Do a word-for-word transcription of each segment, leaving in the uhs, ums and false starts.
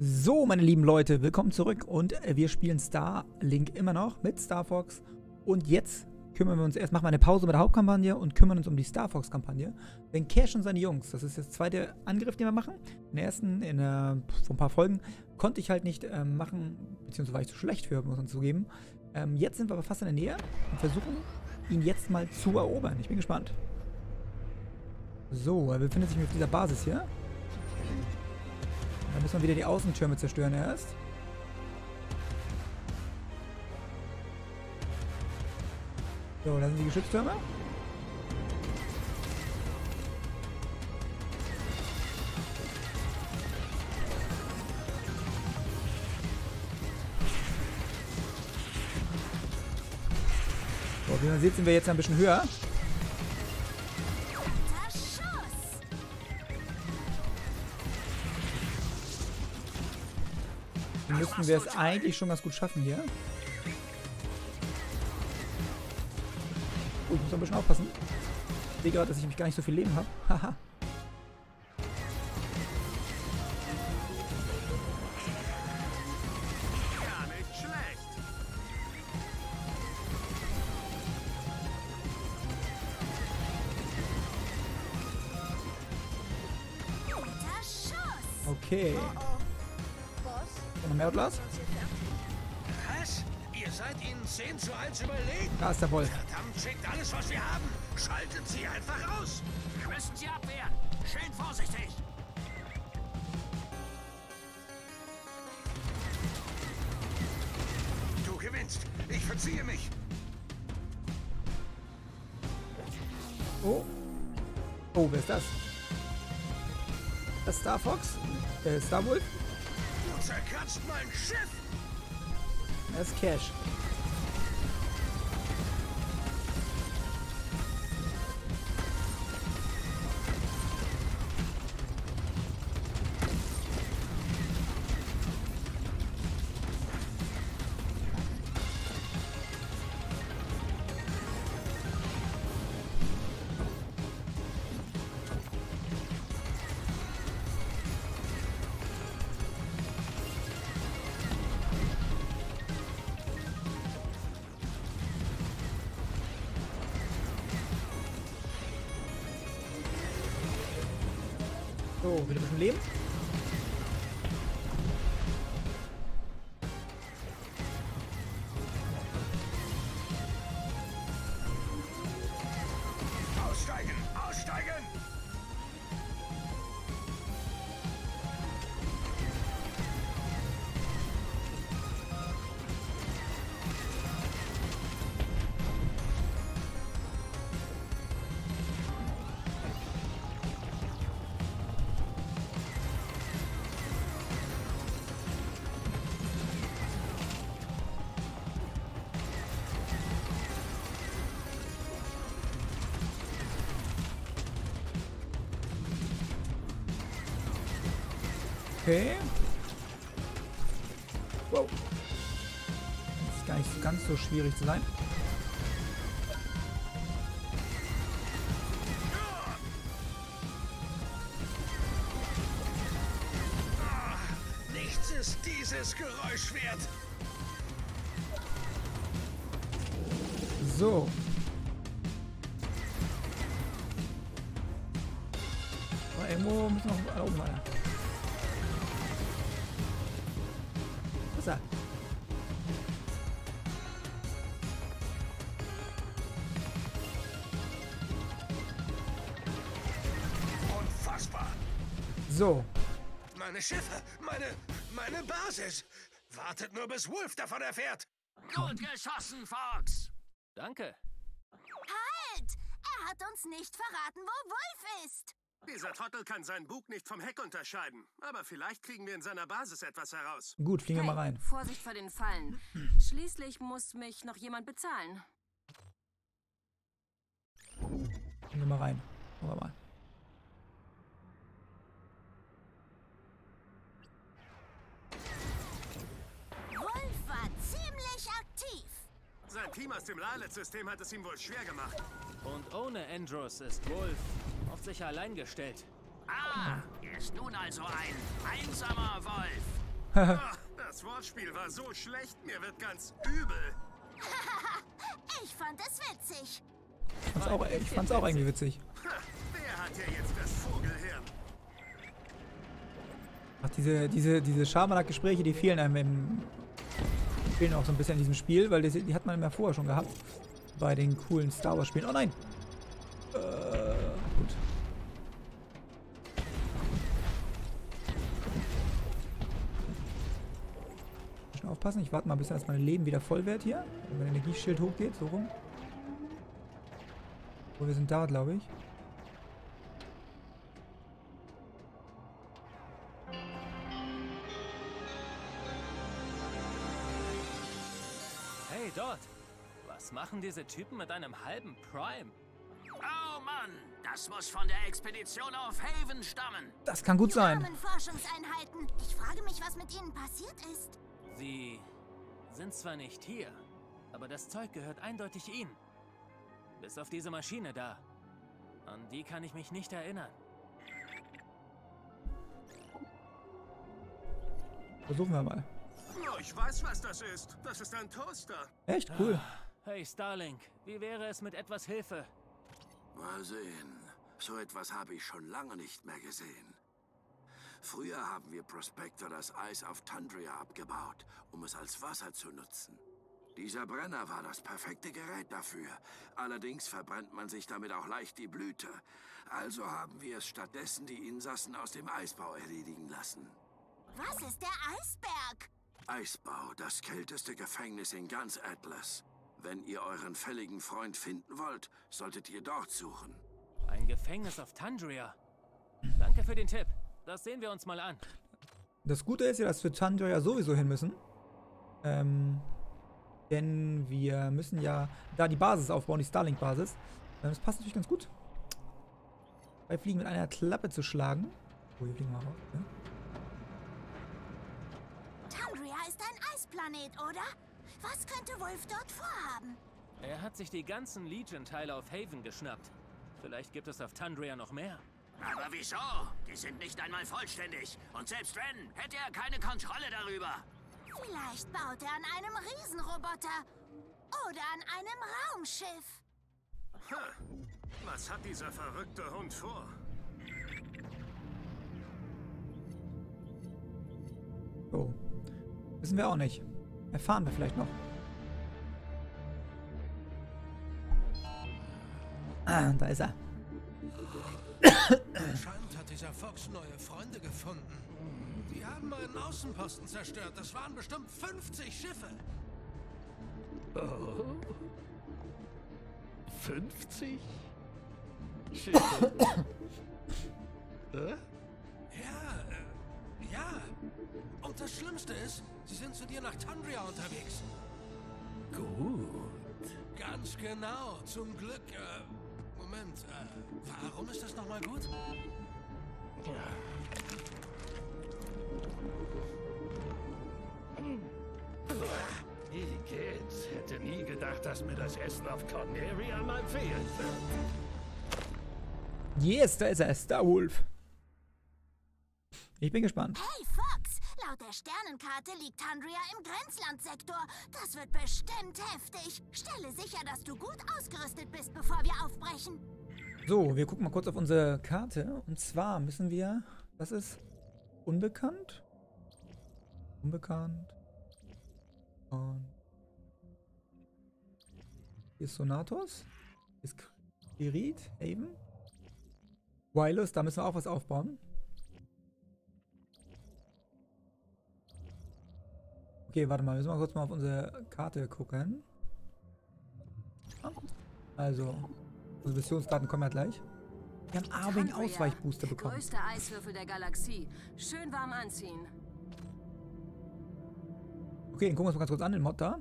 So, meine lieben Leute, willkommen zurück und wir spielen Starlink immer noch mit Starfox. Und jetzt kümmern wir uns erst, machen wir eine Pause mit der Hauptkampagne und kümmern uns um die Starfox-Kampagne. Denn Cash und seine Jungs, das ist jetzt der zweite Angriff, den wir machen. Den ersten, in, äh, vor ein paar Folgen, konnte ich halt nicht äh, machen, beziehungsweise war ich zu schlecht für, muss man zugeben. Ähm, jetzt sind wir aber fast in der Nähe und versuchen, ihn jetzt mal zu erobern. Ich bin gespannt. So, er befindet sich auf dieser Basis hier. Da muss man wieder die Außentürme zerstören erst. So, da sind die Geschütztürme. So, wie man sieht, sind wir jetzt ein bisschen höher. Müssten wir es eigentlich schon ganz gut schaffen hier. Oh, ich muss ein bisschen aufpassen. Ich sehe gerade, dass ich mich gar nicht so viel Leben habe. Haha. Gar nicht schlecht. Okay. Noch mehr Atlas? Was? Ihr seid ihnen zehn zu eins überlegen. Da ist der Wolf. Verdammt, schickt alles, was wir haben. Schaltet sie einfach aus. Wir müssen sie abwehren. Schön vorsichtig. Du gewinnst. Ich verziehe mich. Oh. Oh, wer ist das? Das Starfox? Der Star Wolf? Zerkratzt mein Schiff! Das ist Cash. So, wieder ein bisschen Leben. Aussteigen! Aussteigen! Okay. Wow. Das ist gar nicht ganz so schwierig zu sein. Oh, nichts ist dieses Geräusch wert. So. Aber irgendwo müssen wir noch oben weiter. Unfassbar. So. Meine Schiffe, meine, meine Basis. Wartet nur, bis Wolf davon erfährt. Gut geschossen, Fox. Danke. Halt! Er hat uns nicht verraten, wo Wolf ist. Dieser Trottel kann seinen Bug nicht vom Heck unterscheiden. Aber vielleicht kriegen wir in seiner Basis etwas heraus. Gut, fliegen wir hey, mal rein. Vorsicht vor den Fallen. Schließlich muss mich noch jemand bezahlen. Fliegen wir mal rein. Machen wir mal. Wolf war ziemlich aktiv. Sein Team aus dem Lale-System hat es ihm wohl schwer gemacht. Und ohne Andrews ist Wolf auf sich allein gestellt. Ah, er ist nun also ein einsamer Wolf. Ach, das Wortspiel war so schlecht, mir wird ganz übel. Ich fand es witzig. Ich fand's auch, ich fand's auch irgendwie witzig. Wer hat ja jetzt das Vogelhirn? Ach, diese, diese, diese Schabernack-Gespräche, die fehlen einem im, fehlen auch so ein bisschen in diesem Spiel, weil die, die hat man ja vorher schon gehabt. Bei den coolen Star Wars Spielen. Oh nein! Äh, gut. Schon aufpassen, ich warte mal ein bisschen, dass mein Leben wieder voll wird hier. Wenn mein Energieschild hochgeht, so rum. Oh, wir sind da, glaube ich. Hey, dort! Was machen diese Typen mit einem halben Prime? Oh Mann, das muss von der Expedition auf Haven stammen. Das kann gut sein. Forschungseinheiten. Ich frage mich, was mit ihnen passiert ist. Sie sind zwar nicht hier, aber das Zeug gehört eindeutig ihnen. Bis auf diese Maschine da. An die kann ich mich nicht erinnern. Versuchen wir mal. Oh, ich weiß, was das ist. Das ist ein Toaster. Echt cool. Hey Starlink, wie wäre es mit etwas Hilfe? Mal sehen. So etwas habe ich schon lange nicht mehr gesehen. Früher haben wir Prospector das Eis auf Tundria abgebaut, um es als Wasser zu nutzen. Dieser Brenner war das perfekte Gerät dafür. Allerdings verbrennt man sich damit auch leicht die Blüte. Also haben wir es stattdessen die Insassen aus dem Eisbau erledigen lassen. Was ist der Eisberg? Eisbau, das kälteste Gefängnis in ganz Atlas. Wenn ihr euren fälligen Freund finden wollt, solltet ihr dort suchen. Ein Gefängnis auf Tandria. Danke für den Tipp. Das sehen wir uns mal an. Das Gute ist ja, dass wir Tandria sowieso hin müssen. Ähm... Denn wir müssen ja da die Basis aufbauen, die Starlink-Basis. Das passt natürlich ganz gut. Bei Fliegen mit einer Klappe zu schlagen. Oh, hier fliegen wir raus. Ne? Tandria ist ein Eisplanet, oder? Was könnte Wolf dort vorhaben? Er hat sich die ganzen Legion-Teile auf Haven geschnappt. Vielleicht gibt es auf Tandria noch mehr. Aber wieso? Die sind nicht einmal vollständig. Und selbst wenn, hätte er keine Kontrolle darüber. Vielleicht baut er an einem Riesenroboter oder an einem Raumschiff. Hm. Was hat dieser verrückte Hund vor? Oh. Wissen wir auch nicht. Erfahren wir vielleicht noch. Ah, da ist er. Anscheinend hat dieser Fox neue Freunde gefunden. Die haben einen Außenposten zerstört. Das waren bestimmt fünfzig Schiffe. Oh. fünfzig? Schiffe? äh? Ja, äh, ja. Und das Schlimmste ist, sie sind zu dir nach Tandria unterwegs. Gut. Ganz genau. Zum Glück. Äh, Moment. Äh, warum ist das nochmal gut? Ja. Wie geht's? Hätte nie gedacht, dass mir das Essen auf Cornelia mal fehlt. Yes, da ist er, Star Wolf. Ich bin gespannt. Hey Fox, laut der Sternenkarte liegt Tandria im Grenzlandsektor. Das wird bestimmt heftig. Stelle sicher, dass du gut ausgerüstet bist, bevor wir aufbrechen. So, wir gucken mal kurz auf unsere Karte. Und zwar müssen wir... Das ist... Unbekannt? Unbekannt. Und hier ist Sonatos. Hier ist Kirit. Haven. Wireless, da müssen wir auch was aufbauen. Okay, warte mal. Müssen wir kurz mal auf unsere Karte gucken. Also, unsere Missionsdaten kommen ja gleich. Wir haben Arwing Ausweichbooster bekommen. Größter Eiswürfel der Galaxie. Schön warm anziehen. Okay, dann gucken wir uns mal ganz kurz an, den Mod da.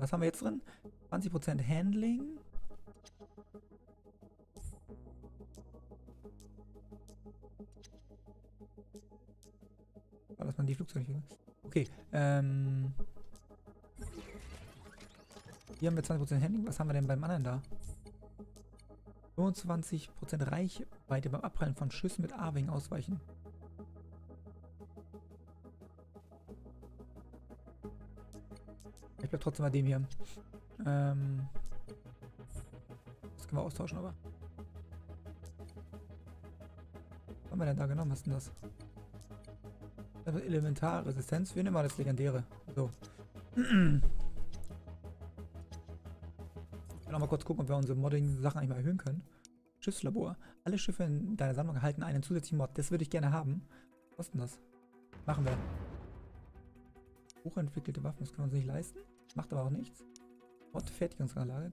Was haben wir jetzt drin? zwanzig Prozent Handling. War das mal die Flugzeuge? Okay, ähm... hier haben wir zwanzig Prozent Handling. Was haben wir denn beim anderen da? fünfundzwanzig Prozent Reichweite beim Abprallen von Schüssen mit Arwing ausweichen. Ich bleib trotzdem bei dem hier. Ähm, das können wir austauschen, aber. Was haben wir denn da genommen? Was ist denn das? Das ist Elementarresistenz. Wir nehmen mal das Legendäre. So. Ich will auch mal kurz gucken, ob wir unsere Modding-Sachen eigentlich mal erhöhen können. Schiffslabor. Alle Schiffe in deiner Sammlung erhalten einen zusätzlichen Mod. Das würde ich gerne haben. Was ist denn das? Machen wir. Hochentwickelte Waffen, das können wir uns nicht leisten. Macht aber auch nichts. Mod Fertigungsanlage.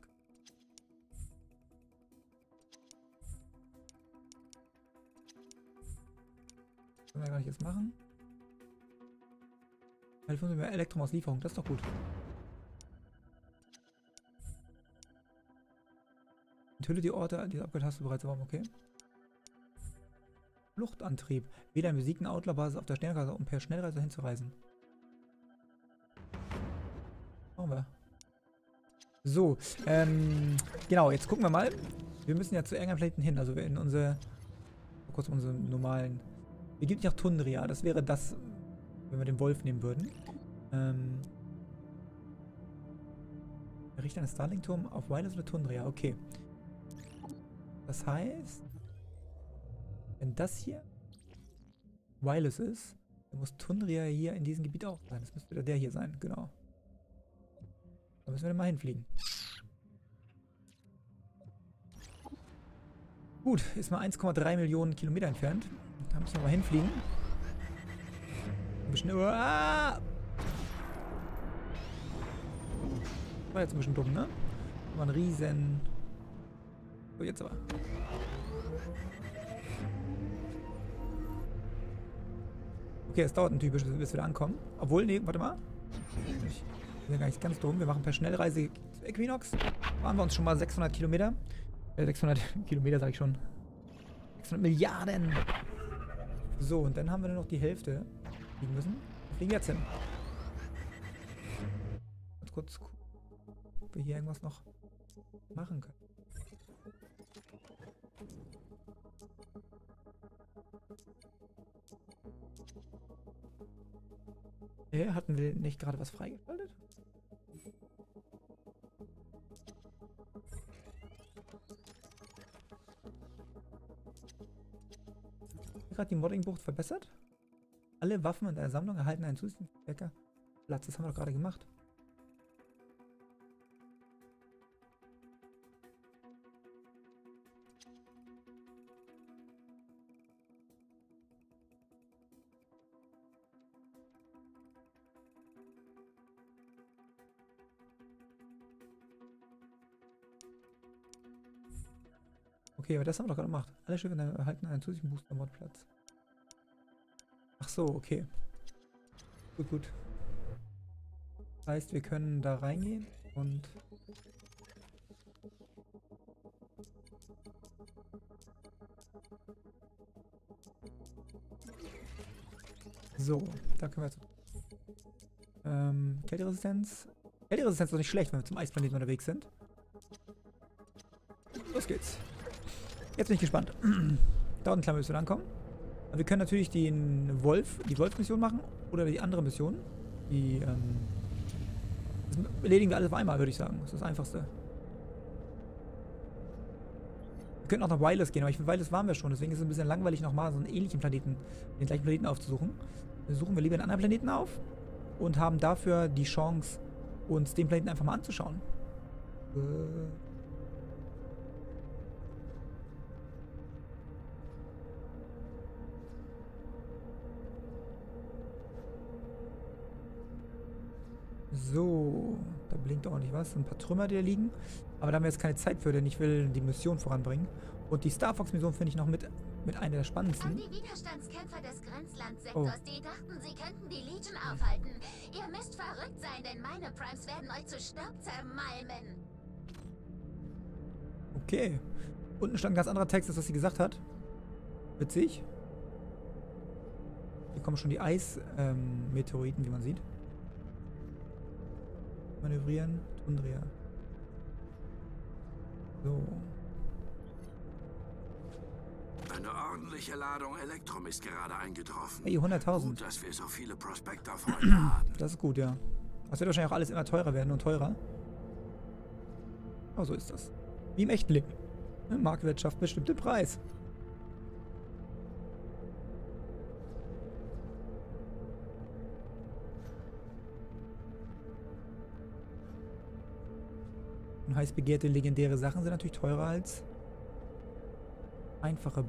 Können wir gar nicht jetzt machen. Elektrum aus Lieferung, das ist doch gut. Enthülle die Orte, diese Upgrade hast du bereits erworben, okay. Fluchtantrieb. Weder im besiegten Outlaw-Basis auf der Sternenreise, um per Schnellreise hinzureisen. Machen wir. So, ähm, genau, jetzt gucken wir mal. Wir müssen ja zu irgendeinem Planeten hin, also in unsere, kurz in unseren normalen. Wir gehen nach Tundria, das wäre das, wenn wir den Wolf nehmen würden. Ähm. Errichte einen Starlink-Turm auf Wireless oder Tundria, okay. Das heißt, wenn das hier Wireless ist, dann muss Tundria hier in diesem Gebiet auch sein. Das müsste wieder der hier sein, genau. Da müssen wir dann mal hinfliegen. Gut, ist mal eins Komma drei Millionen Kilometer entfernt. Da müssen wir mal hinfliegen. Ein bisschen... Uah! War jetzt ein bisschen dumm, ne? War ein riesen... So, jetzt aber. Okay, es dauert ein typisch, bis wir da ankommen. Obwohl, ne, warte mal. Ich bin ja gar nicht ganz dumm. Wir machen per Schnellreise zu Equinox. Waren wir uns schon mal sechshundert Kilometer. Äh, sechshundert Kilometer, sag ich schon. sechshundert Milliarden. So, und dann haben wir nur noch die Hälfte fliegen müssen. Wir fliegen jetzt hin. Ganz kurz gucken, ob wir hier irgendwas noch machen können. Hey, hatten wir nicht gerade was freigeschaltet? Gerade die Modding-Bucht verbessert? Alle Waffen in deiner Sammlung erhalten einen zusätzlichen Platz. Das haben wir doch gerade gemacht. Okay, aber das haben wir doch gerade gemacht. Alle Schiffe erhalten einen zusätzlichen Booster-Mod-Platz. Ach so, okay. Gut, gut. Das heißt, wir können da reingehen und... So, da können wir jetzt... Ähm, Kälteresistenz. Kälteresistenz ist doch nicht schlecht, wenn wir zum Eisplaneten unterwegs sind. Los geht's. Jetzt bin ich gespannt. Dauert ein kleiner, bis wir ankommen. Aber wir können natürlich den Wolf, die Wolf-Mission machen oder die andere Mission. Die, ähm, das erledigen wir alles auf einmal, würde ich sagen. Das ist das Einfachste. Wir könnten auch nach Wireless gehen, aber ich finde, Wireless waren wir schon. Deswegen ist es ein bisschen langweilig, nochmal so einen ähnlichen Planeten, den gleichen Planeten aufzusuchen. Dann suchen wir lieber einen anderen Planeten auf und haben dafür die Chance, uns den Planeten einfach mal anzuschauen. Äh... So, da blinkt auch nicht was. Ein paar Trümmer, die da liegen. Aber da haben wir jetzt keine Zeit für, denn ich will die Mission voranbringen. Und die Starfox-Mission finde ich noch mit, mit einer der spannendsten. An die Widerstandskämpfer des Grenzlandsektors, oh. Die dachten, sie könnten die Legion aufhalten. Ihr müsst verrückt sein, denn meine Primes werden euch zu Staub zermalmen. Okay. Unten stand ein ganz anderer Text, als was sie gesagt hat. Witzig. Hier kommen schon die Eis-Meteoriten, ähm, wie man sieht. Manövrieren, Tundria. So. ordentliche Ladung Elektrum ist gerade eingetroffen. Hey, hunderttausend. Gut, dass wir so viele Prospector-Freunde haben. Das ist gut, ja. Das wird wahrscheinlich auch alles immer teurer werden und teurer. Aber so ist das. Wie im echten Leben. Eine Marktwirtschaft bestimmt den Preis. Und heiß begehrte legendäre Sachen sind natürlich teurer als einfache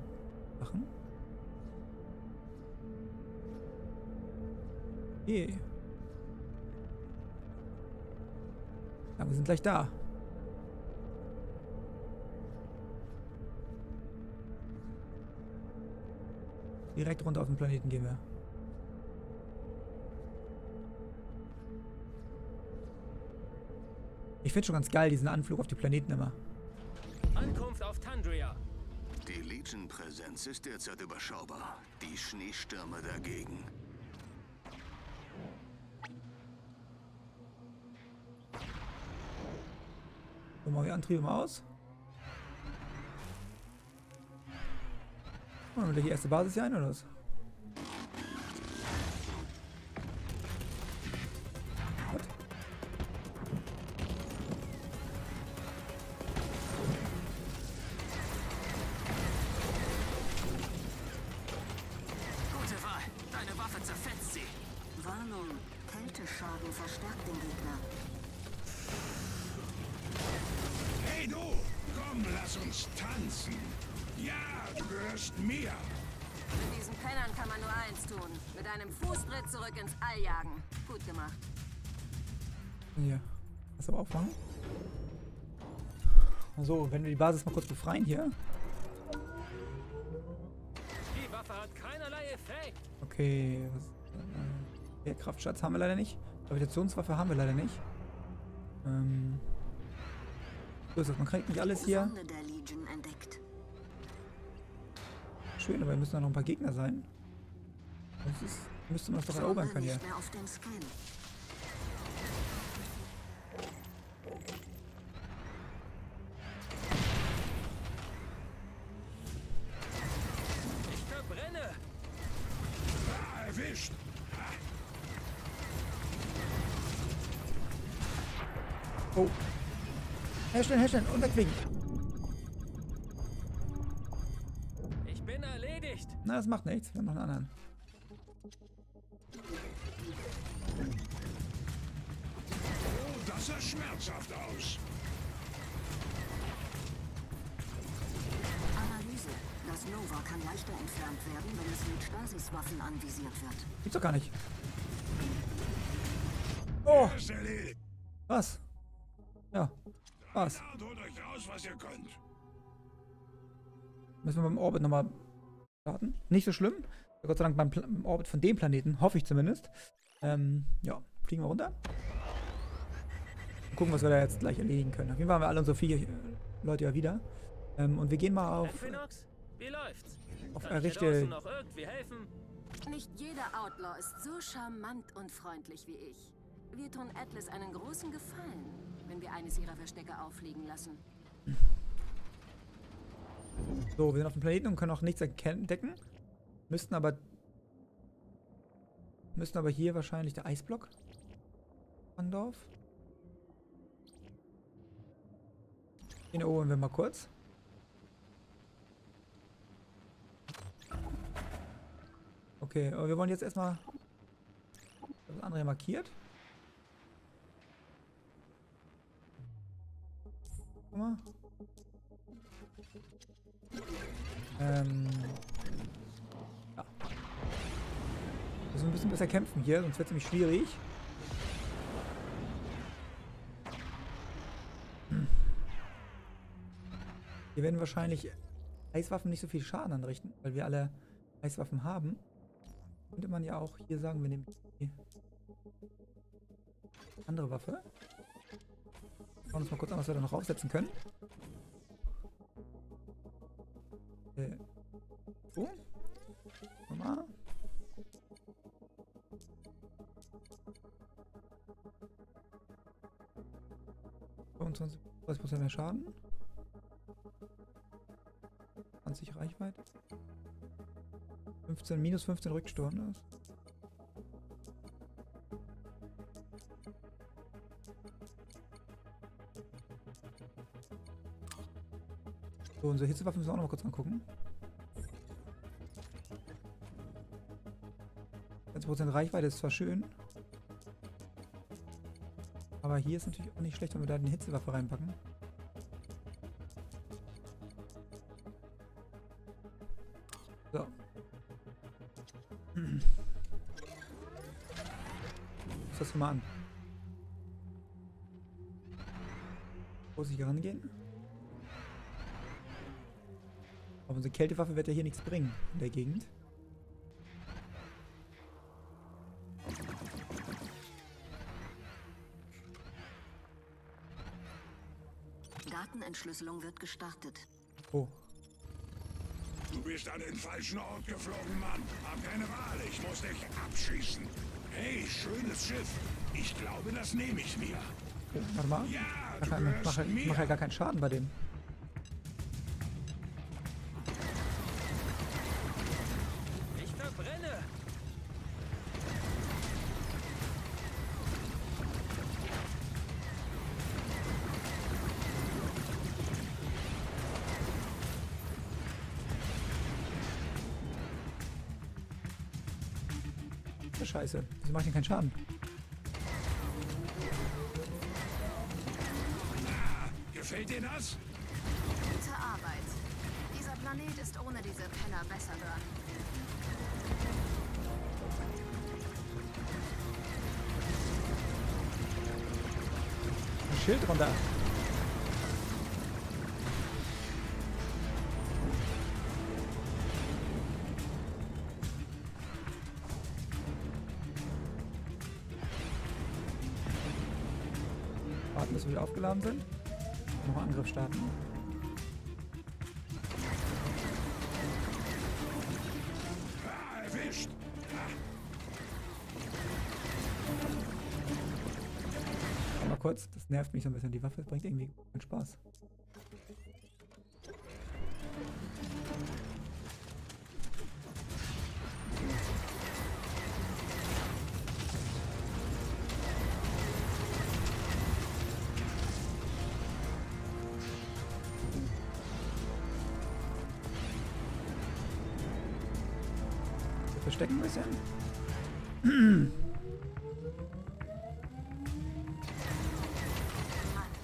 Sachen. Okay. Ja, wir sind gleich da. Direkt runter auf den Planeten gehen wir. Ich finde schon ganz geil, diesen Anflug auf die Planeten immer. Ankunft auf Tandria. Die Legion-Präsenz ist derzeit überschaubar. Die Schneestürme dagegen. So, machen wir Antriebe mal aus. Machen wir gleich die erste Basis hier ein, oder was? So, wenn wir die Basis mal kurz befreien hier. Die Waffe hat keinerlei Effekt. Okay, was, äh, der Kraftschatz haben wir leider nicht. Gravitationswaffe haben wir leider nicht. Ähm, so ist das, man kriegt nicht alles hier. Schön, aber wir müssen noch ein paar Gegner sein. Sonst ist, müsste man das doch erobern können hier. Oh. Herstellen, herstellen und wegwinken. Ich bin erledigt. Na, das macht nichts. Wir haben noch einen anderen. Oh, das sah schmerzhaft aus. Analyse. Das Nova kann leichter entfernt werden, wenn es mit Stasiswaffen anvisiert wird. Gibt's doch gar nicht. Oh. Was? Ja, was? Müssen wir beim Orbit nochmal starten? Nicht so schlimm. Gott sei Dank beim, Pla beim Orbit von dem Planeten, hoffe ich zumindest. Ähm, ja, fliegen wir runter. Und gucken, was wir da jetzt gleich erledigen können. Auf jeden Fall haben wir alle unsere vier Leute ja wieder. Ähm, und wir gehen mal auf. Wie läuft's? Auf errichte. Nicht jeder Outlaw ist so charmant und freundlich wie ich. Wir tun Atlas einen großen Gefallen, wenn wir eines ihrer Verstecke auffliegen lassen. So, wir sind auf dem Planeten und können auch nichts entdecken. Müssten aber... Müssten aber hier wahrscheinlich der Eisblock. Andorf. Den erobern wir mal kurz. Okay, aber wir wollen jetzt erstmal... Das andere markiert. Mal. Ähm. Ja. Müssen wir ein bisschen besser kämpfen hier, sonst wird es nämlich schwierig. Hm. Wir werden wahrscheinlich Eiswaffen nicht so viel Schaden anrichten, weil wir alle Eiswaffen haben. Könnte man ja auch hier sagen, wir nehmen die andere Waffe. Schauen wir uns mal kurz an, was wir da noch aufsetzen können. Äh. So. Nochmal. fünfundzwanzig Prozent mehr Schaden. zwanzig Reichweite. fünfzehn, minus fünfzehn Rückstunden ist. So, unsere Hitzewaffe müssen wir auch noch mal kurz angucken. zwanzig Prozent Reichweite ist zwar schön, aber hier ist natürlich auch nicht schlecht, wenn wir da eine Hitzewaffe reinpacken. So. Ich muss das mal an. Muss ich rangehen? Aber unsere Kältewaffe wird ja hier nichts bringen in der Gegend. Entschlüsselung wird gestartet. Oh. Du bist an den falschen Ort geflogen, Mann. Hab keine Wahl, ich muss dich abschießen. Hey, schönes Schiff. Ich glaube, das nehme ich mir. Oh, warte mal. Ja, ich mache, mache, mache gar keinen Schaden bei dem. Ich verbrenne. Scheiße, wieso macht denn keinen Schaden? Ah, gefällt dir das? Gute Arbeit. Dieser Planet ist ohne diese Penner besser dran. Ein Schild runter. Dass wir wieder aufgeladen sind. Noch einen Angriff starten. Ah, erwischt! Ah. Mal kurz, das nervt mich so ein bisschen. Die Waffe bringt irgendwie keinen Spaß. Verstecken müssen.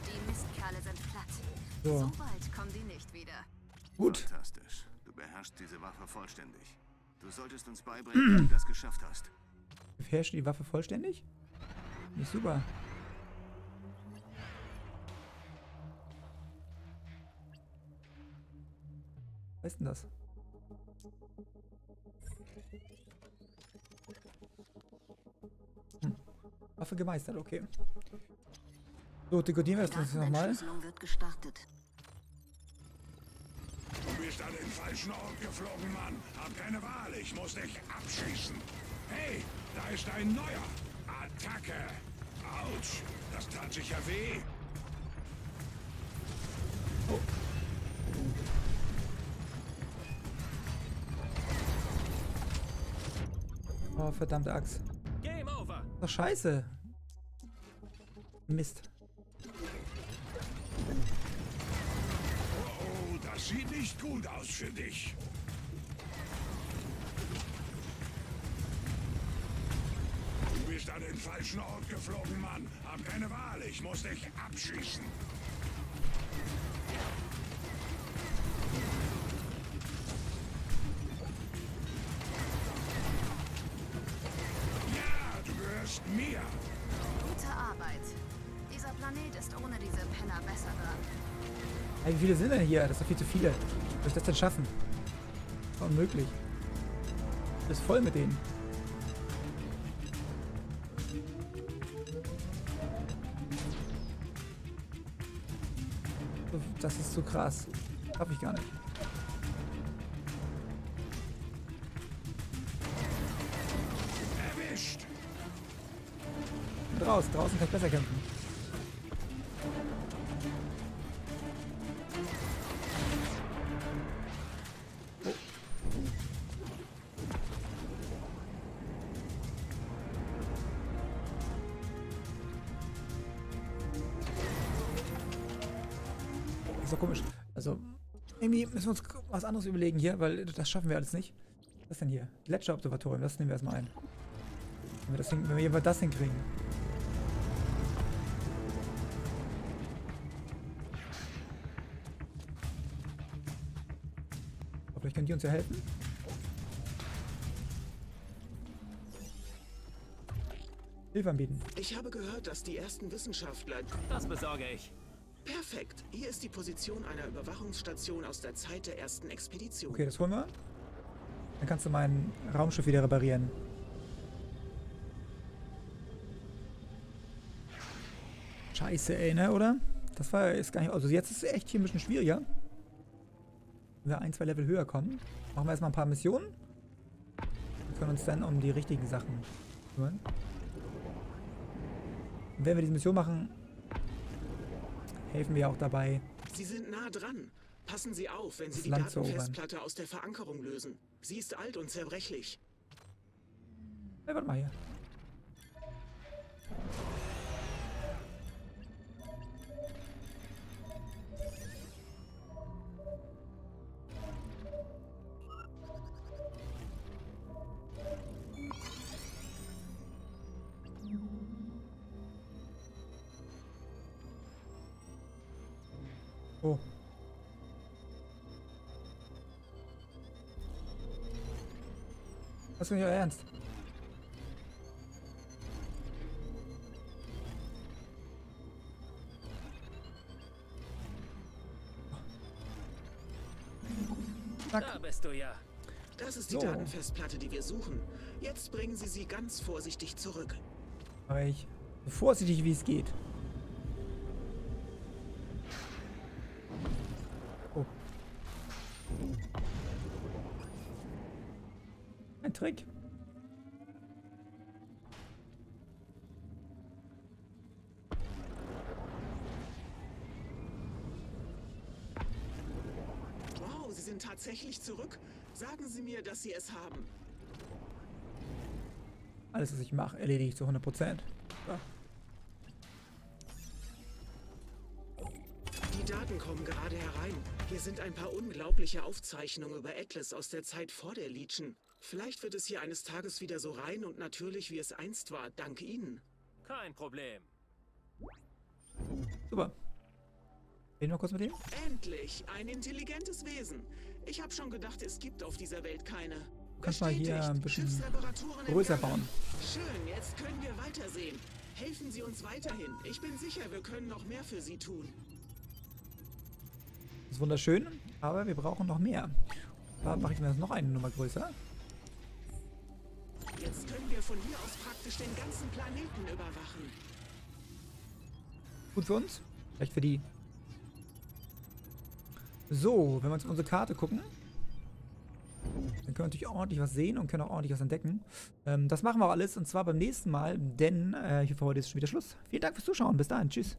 Die Mistkerle sind platt. So. So bald kommen die nicht wieder. Gut. Fantastisch. Du beherrschst diese Waffe vollständig. Du solltest uns beibringen, wie du das geschafft hast. Beherrschst du die Waffe vollständig? Nicht super. Was ist denn das? Hm. Waffe gemeistert, okay. So, dekodieren wir das nochmal. Du bist an den falschen Ort geflogen, Mann. Hab keine Wahl, ich muss dich abschießen. Hey, da ist ein neuer. Attacke. Autsch, das tat sicher weh. Oh. Oh, verdammte Axt. Game over. Ach, scheiße. Mist. Oh, oh, das sieht nicht gut aus für dich. Du bist an den falschen Ort geflogen, Mann. Hab keine Wahl, ich muss dich abschießen. Mir. Gute Arbeit. Dieser Planet ist ohne diese Penner besser dran. Hey, wie viele sind denn hier? Das sind viel zu viele. Wie soll ich das denn schaffen? Das ist unmöglich. Das ist voll mit denen. Das ist so krass. Hab ich gar nicht. Raus. Draußen kann ich besser kämpfen. Oh. ist doch komisch. Also, irgendwie müssen wir uns was anderes überlegen hier, weil das schaffen wir alles nicht. Was ist denn hier? Gletscherobservatorium, das nehmen wir erstmal ein. Wenn wir, das hin, wenn wir jedenfalls das hinkriegen. Aber vielleicht können die uns ja helfen. Hilfe anbieten. Ich habe gehört, dass die ersten Wissenschaftler... Das besorge ich. Perfekt. Hier ist die Position einer Überwachungsstation aus der Zeit der ersten Expedition. Okay, das holen wir. Dann kannst du mein Raumschiff wieder reparieren. Scheiße, ey, ne, oder? Das war jetzt gar nicht... Also jetzt ist es echt hier ein bisschen schwieriger. Wenn wir ein, zwei Level höher kommen. Machen wir erstmal ein paar Missionen. Wir können uns dann um die richtigen Sachen kümmern. Und wenn wir diese Mission machen, helfen wir auch dabei. Sie sind nah dran. Passen Sie auf, wenn Sie die Datenfestplatte aus der Verankerung lösen. Sie ist alt und zerbrechlich. Hey, warte mal hier. Oh. Das ist nicht euer Ernst. Zack. Da bist du ja. Das ist die so. Datenfestplatte, die wir suchen. Jetzt bringen Sie sie ganz vorsichtig zurück. Aber ich so vorsichtig, wie es geht. Trick. Wow, Sie sind tatsächlich zurück. Sagen Sie mir, dass Sie es haben. Alles, was ich mache, erledige ich zu hundert Prozent. Ja. Die Daten kommen gerade herein. Hier sind ein paar unglaubliche Aufzeichnungen über Atlas aus der Zeit vor der Legion. Vielleicht wird es hier eines Tages wieder so rein und natürlich, wie es einst war, dank Ihnen. Kein Problem. Super. Reden wir kurz mit dem? Endlich! Ein intelligentes Wesen. Ich habe schon gedacht, es gibt auf dieser Welt keine. Du kannst mal hier ein bisschen größer bauen. Schön, jetzt können wir weitersehen. Helfen Sie uns weiterhin. Ich bin sicher, wir können noch mehr für Sie tun. Das ist wunderschön, aber wir brauchen noch mehr. Da mache ich mir jetzt noch eine Nummer größer. Jetzt können wir von hier aus praktisch den ganzen Planeten überwachen. Gut für uns, vielleicht für die. So, wenn wir uns unsere Karte gucken, dann können wir natürlich auch ordentlich was sehen und können auch ordentlich was entdecken. Ähm, das machen wir auch alles und zwar beim nächsten Mal, denn äh, hier für heute ist schon wieder Schluss. Vielen Dank fürs Zuschauen, bis dahin, tschüss.